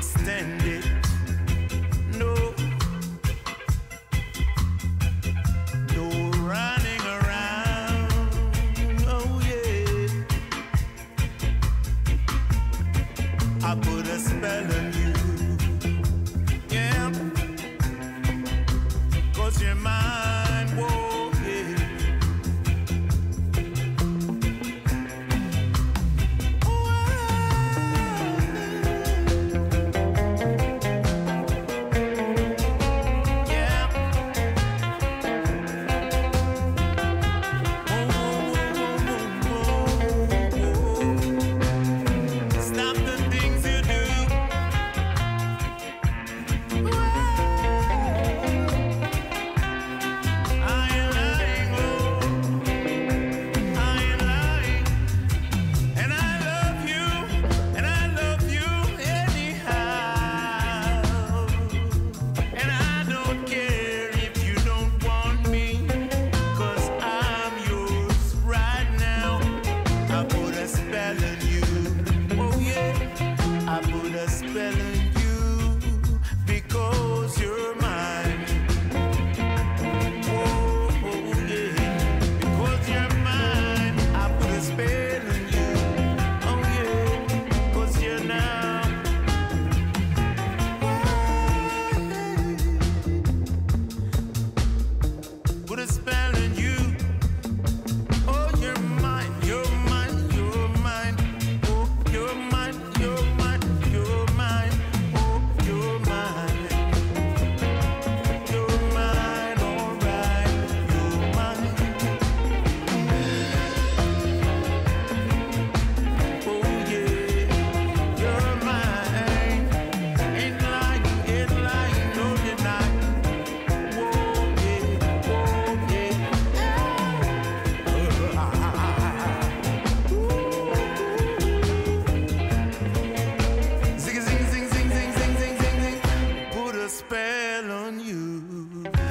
can't stand it. No, no running around. Oh yeah, I put a spell on you. Yeah, 'cause you're mine. Whoa, yeah. Spell on you.